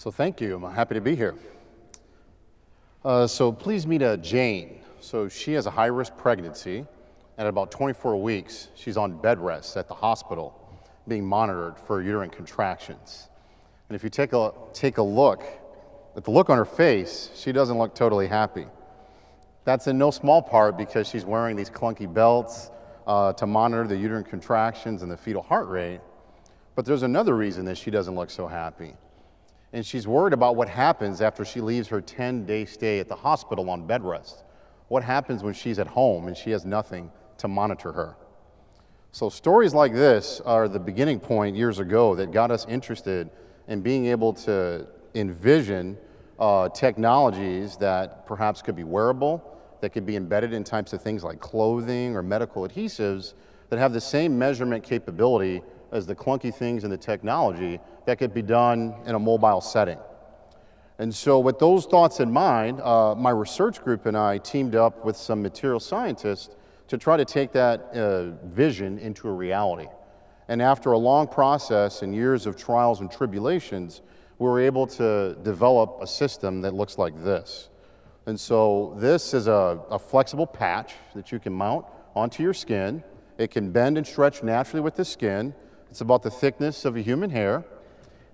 So thank you. I'm happy to be here. So please meet Jane. So she has a high-risk pregnancy, and at about 24 weeks, she's on bed rest at the hospital, being monitored for uterine contractions. And if you take a look at the look on her face, she doesn't look totally happy. That's in no small part because she's wearing these clunky belts to monitor the uterine contractions and the fetal heart rate. But there's another reason that she doesn't look so happy. And she's worried about what happens after she leaves her 10-day stay at the hospital on bed rest. What happens when she's at home and she has nothing to monitor her? So stories like this are the beginning point years ago that got us interested in being able to envision technologies that perhaps could be wearable, that could be embedded in types of things like clothing or medical adhesives that have the same measurement capability as the clunky things in the technology that could be done in a mobile setting. And so with those thoughts in mind, my research group and I teamed up with some material scientists to try to take that vision into a reality. And after a long process and years of trials and tribulations, we were able to develop a system that looks like this. And so this is a flexible patch that you can mount onto your skin. It can bend and stretch naturally with the skin. It's about the thickness of a human hair.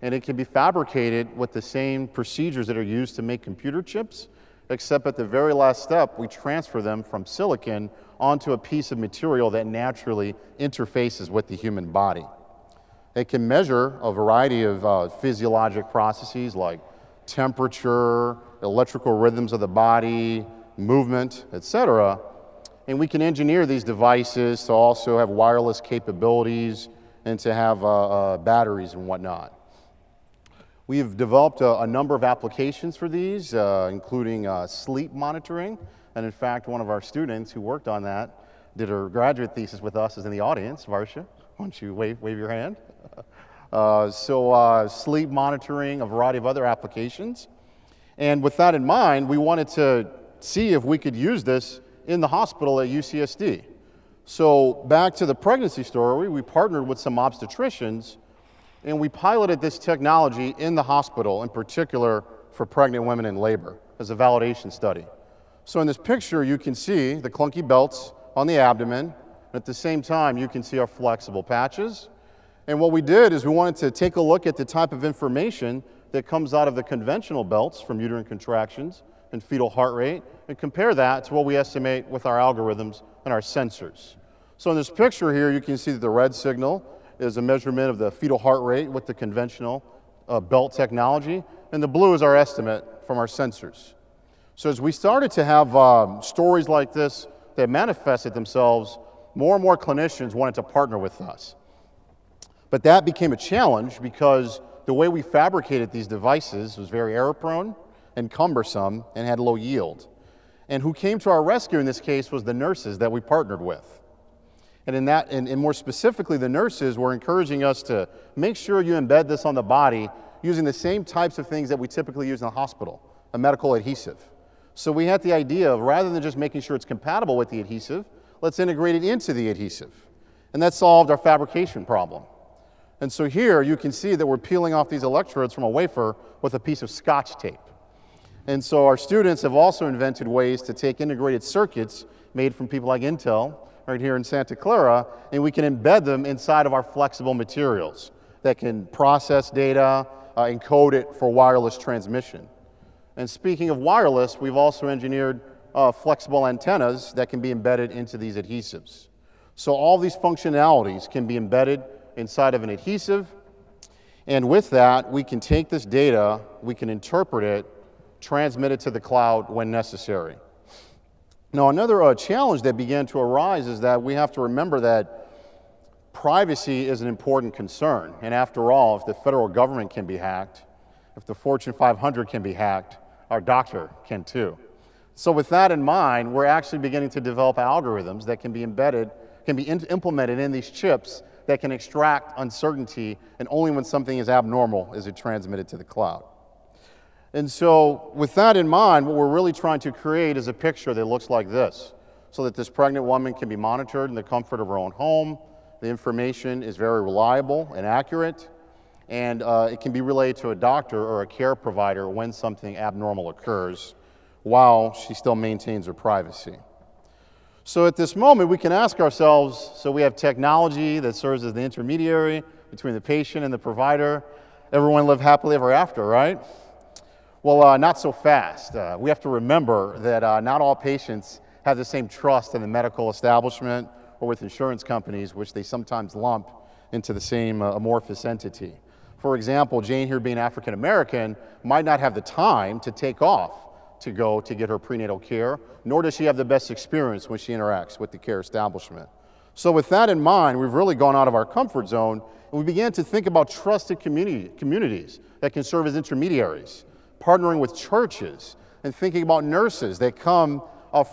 And it can be fabricated with the same procedures that are used to make computer chips, except at the very last step, we transfer them from silicon onto a piece of material that naturally interfaces with the human body. It can measure a variety of physiologic processes like temperature, electrical rhythms of the body, movement, etc. And we can engineer these devices to also have wireless capabilities and to have batteries and whatnot. We've developed a number of applications for these, including sleep monitoring. And in fact, one of our students who worked on that did her graduate thesis with us is in the audience, Varsha. Why don't you wave your hand? Sleep monitoring, a variety of other applications. And with that in mind, we wanted to see if we could use this in the hospital at UCSD. So back to the pregnancy story, we partnered with some obstetricians and we piloted this technology in the hospital, in particular for pregnant women in labor as a validation study. So in this picture, you can see the clunky belts on the abdomen. At the same time, you can see our flexible patches. And what we did is we wanted to take a look at the type of information that comes out of the conventional belts from uterine contractions and fetal heart rate and compare that to what we estimate with our algorithms and our sensors. So in this picture here, you can see that the red signal is a measurement of the fetal heart rate with the conventional belt technology, and the blue is our estimate from our sensors. So as we started to have stories like this that manifested themselves, more and more clinicians wanted to partner with us. But that became a challenge because the way we fabricated these devices was very error-prone and cumbersome and had low yield. And who came to our rescue in this case was the nurses that we partnered with. And more specifically, the nurses were encouraging us to make sure you embed this on the body using the same types of things that we typically use in the hospital, a medical adhesive. So we had the idea of rather than just making sure it's compatible with the adhesive, let's integrate it into the adhesive. And that solved our fabrication problem. And so here you can see that we're peeling off these electrodes from a wafer with a piece of Scotch tape. And so our students have also invented ways to take integrated circuits made from people like Intel right here in Santa Clara, and we can embed them inside of our flexible materials that can process data, encode it for wireless transmission. And speaking of wireless, we've also engineered flexible antennas that can be embedded into these adhesives. So all these functionalities can be embedded inside of an adhesive, and with that we can take this data, we can interpret it, transmit it to the cloud when necessary. Now another challenge that began to arise is that we have to remember that privacy is an important concern, and after all, if the federal government can be hacked, if the Fortune 500 can be hacked, our doctor can too. So with that in mind, we're actually beginning to develop algorithms that can be embedded, can be implemented in these chips that can extract uncertainty, and only when something is abnormal is it transmitted to the cloud. And so with that in mind, what we're really trying to create is a picture that looks like this, so that this pregnant woman can be monitored in the comfort of her own home. The information is very reliable and accurate. and it can be relayed to a doctor or a care provider when something abnormal occurs, while she still maintains her privacy. So at this moment, we can ask ourselves, so we have technology that serves as the intermediary between the patient and the provider. Everyone live happily ever after, right? Well, not so fast. We have to remember that not all patients have the same trust in the medical establishment or with insurance companies, which they sometimes lump into the same amorphous entity. For example, Jane here being African American might not have the time to take off to go to get her prenatal care, nor does she have the best experience when she interacts with the care establishment. So with that in mind, we've really gone out of our comfort zone, and we began to think about trusted communities that can serve as intermediaries, partnering with churches, and thinking about nurses that come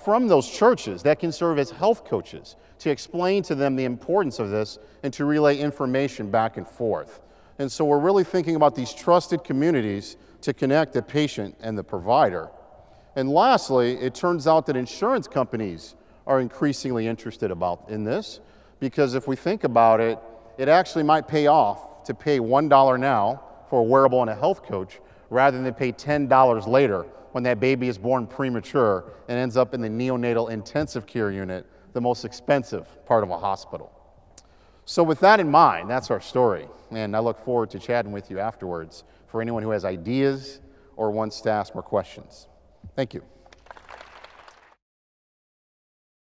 from those churches that can serve as health coaches to explain to them the importance of this and to relay information back and forth. And so we're really thinking about these trusted communities to connect the patient and the provider. And lastly, it turns out that insurance companies are increasingly interested in this, because if we think about it, it actually might pay off to pay $1 now for a wearable and a health coach rather than pay $10 later when that baby is born premature and ends up in the neonatal intensive care unit, the most expensive part of a hospital. So with that in mind, that's our story. And I look forward to chatting with you afterwards for anyone who has ideas or wants to ask more questions. Thank you.